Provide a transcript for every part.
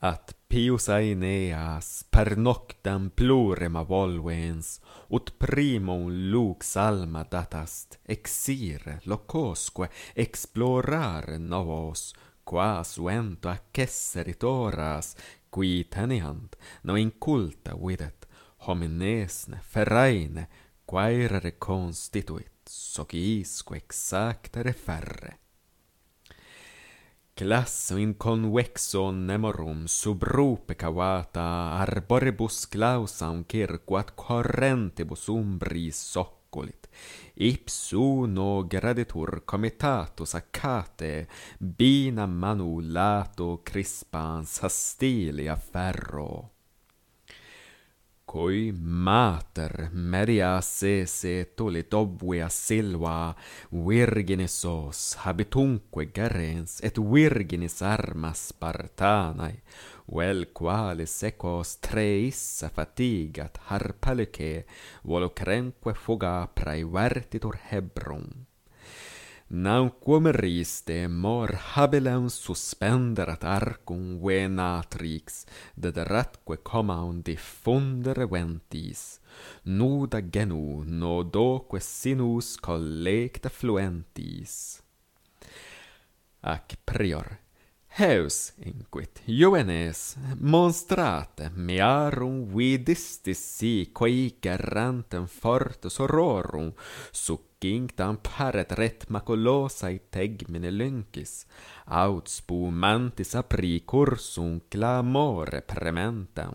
At pius Aeneas per noctam plurima volvens, ut primum lux alma datast, exire locosque explorare novos, quas vento accesserit oras, qui teneant, no inculta videt, hominesne ferraine, quaerere constituit, sociisque exactere ferre. Classo in convexo nemorum sub rupe cavata arboribus clausam cirquat correntibus umbris socculit, ipsuno graditur comitatus accate, bina manu lato crispans hastilia ferro. Cui mater media sese tulit obvia silva, virginis os habitunque gerens, et virginis armas Spartanae, vel qualis ecos treissa fatigat harpalyce, volucrenque fuga praevertitur Hebron. Nauquam riste mor habilem suspenderat arcum venatrix, dederatque comaun diffundere ventis, nuda genu nodoque sinus collecta fluentis. Ac prior, heus, inquit, Juvenes, monstrate mearum vidistis sique icerrantem fortus horrorum, succinctam paret ret maculosae tegmine lyncis, aut spumantis apri cursum clamore prementam.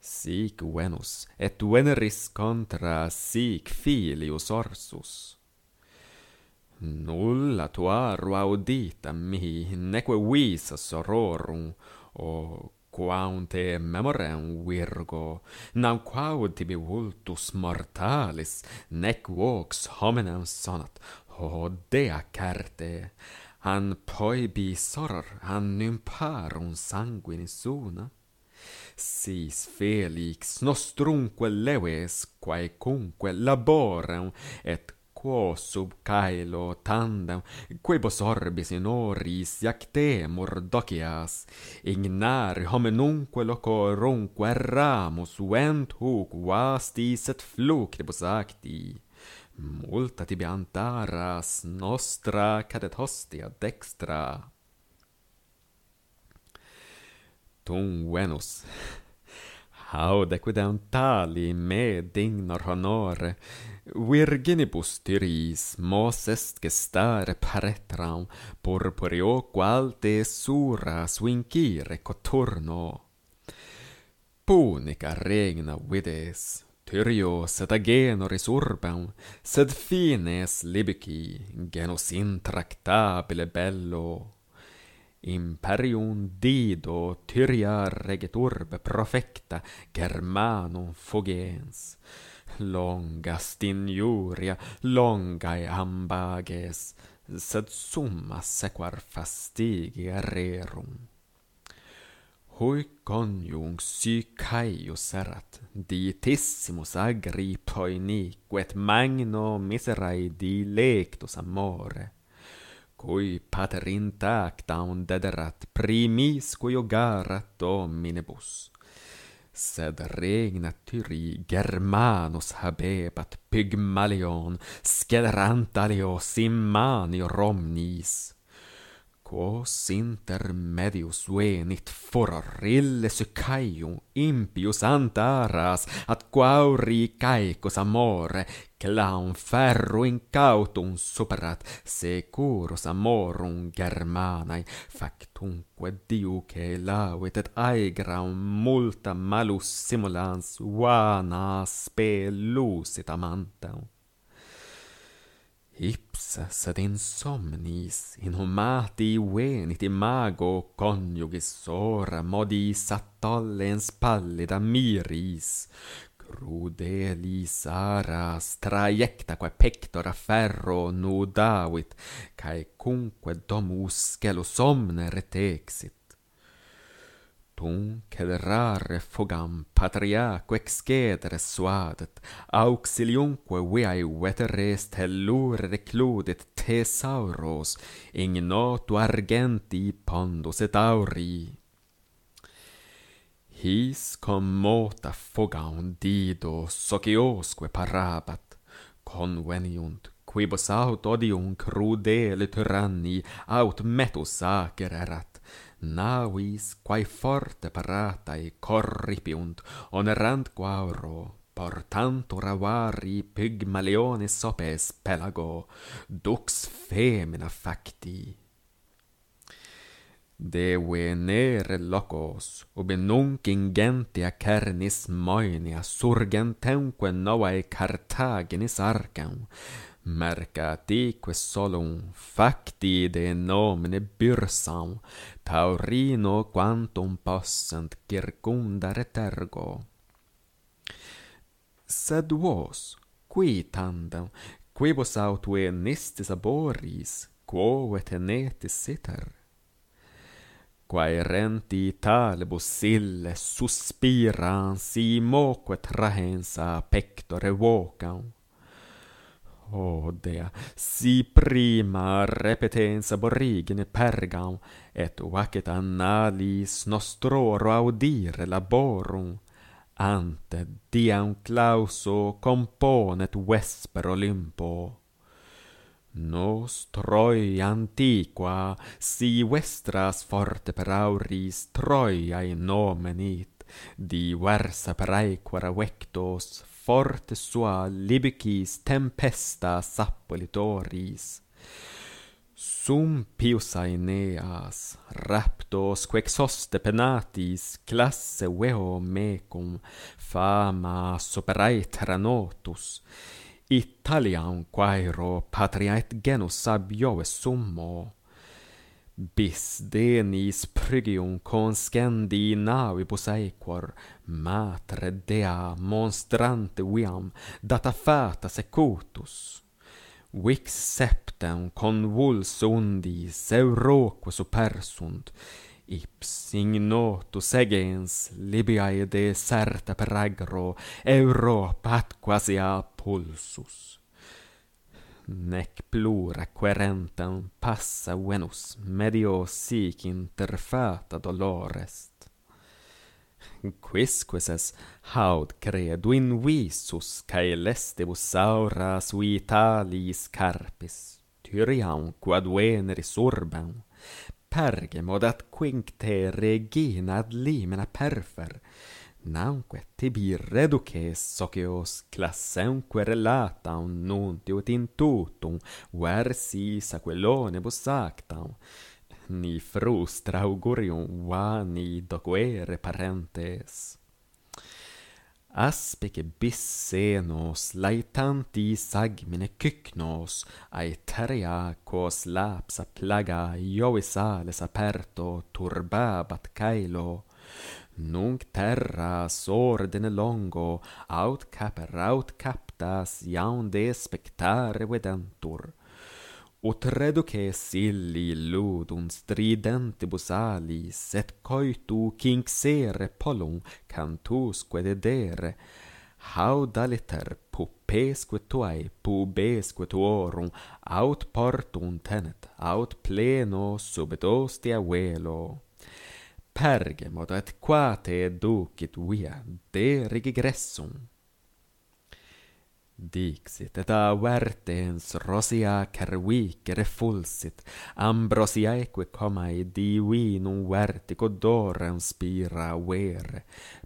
Sic Venus, et Veneris contra sic filius Orsus. Nulla tuaro audita mihi, neque visa sororum, o quam te memorem virgo, nauquam tibi vultus mortalis, nec vox hominem sonat, o dea certe, an poebi soror, an nymparum sanguinis una. Sis felix nostrumque leves, quaecumque laborem, et quo sub caelo tandem, quibus orbis in oris iactemur docias, ignare hominumque locorumque erramus, vent huc vastis et fluctibus acti. Multa tibi antaras nostra cadet hostia dextra. Tum Venus, haudec quidem tali me dignor honore, virginibus tiris mos est gestare paretram, purpureo qual te suras vincire coturno. Punica regna vides, Tyrios et Agenoris urbam, sed fines libici, genus intractabile bello. Imperium Dido Tyria reget urbe profecta Germanum fogens, longast injuria, longae ambages, sed summa sequar fastigia rerum. Huic conjunx si caius erat, dietissimus agri poinique, et magno miserae dilectus amore, cui pater intactam dederat primisque iogarat dominibus. Sed regna Tyrii Germanus habebat Pygmalion, scelerant alios in manior omnis. Quos intermedius venit furor ille Sycaium impius antaras, at quauri caecus amore, clam ferro incautum superat, securus amorum Germanae, factumque diuce lavit et aegram multa malus simulans vana spe lucit amantem. Ipsa sed insomnis inhumati venit imago conjugis ora modis attollens pallida miris, crudelis aras traiectaque pectora ferro nudavit, caecumque domus scelus omne retexit. Tum cederare fogam patria quexcedere suadet, auxiliumque viae vetere stellure recludet thesauros, ignoto argenti pondos et auri. His commota fogam Dido sociosque parabat, conveniunt quibus aut odium crudele tyranni aut metus acererat, navis quae forte paratae corripiunt, onerant quauro, portantur avari pygmalionis opes pelago, dux femina facti. De venere locos, ubi nunc ingentia cernis moenia surgentemque novae Carthaginis arcam, mercatique solum facti de nomine bursam, taurino quantum possent circundare tergo. Sed vos, qui tandem, quibus aut venistis aboris, quo etenetis iter? Quaerenti talibus ille suspiransi moque trahensa pectore vocam. O Dea, si prima repetens aborigine pergam, et vacet annalis nostroro audire laborum, ante diam clauso componet vesper Olympo. Nos Troia antiqua, si vestras forte per auris Troiae nomenit, diversa per aequara vectos, forte sua libicis tempesta sappolitoris. Sum pius Aeneas, raptos quexoste penatis, classe veo mecum, fama superaetera notus, Italiam quaero patria et genus abiove summo, bis denis prygium conscendi navibus aequor, matre Dea monstrante viam, data fata secutus. Vix septem convuls undis euroque supersunt, ips ignotus egens Libiae deserta per agro, Europa at quasia pulsus. Nec plura querentem passa Venus medio sic interfata dolorest. Quisquis es haud credo in visus cae lestibus auras vitalis carpis, Tyriam quad veneris urbam, perge mod ad quincte regina ad limina perfer, namque tibi reduces socios classemque relatam nuntiut in tutum versis aquilonibus actam, ni frustra augurium vani doquere parentes. Aspice bis senos laetantis agmine cycnos, aeterea quos lapsa plaga Iovis sales aperto turbabat caelo, nunc terras ordine longo, aut caper aut captas iaunde spectare vedentur, ut reduces illi ludum stridentibus alis, et coitu cinxere pollum cantusque dedere, haudaliter pupesque tuae pubesque tuorum, aut portum tenet, aut pleno subitostia velo. Perge modo et quate ducit via de rigigressum. Dixit et avertens rosia cervicere fulsit, ambrosiaeque comae divinum vertico dorem spira vere,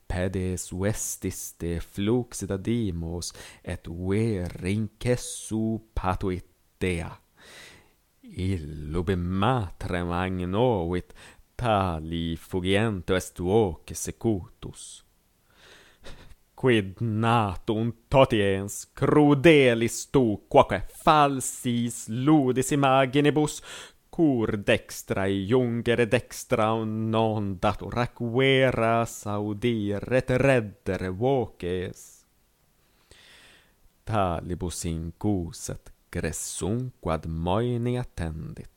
pedes vestiste fluxit adimos, et vere incessu patuit Dea. Illube matrem agnovit, tali fugiento est voce secutus. Quid natum totiens crudelis tu, quoque falsis ludis imaginibus, cur dextrae jungere dextram non datur ac veras audire et reddere voces. Talibus incusat gressum quad moenia tendit,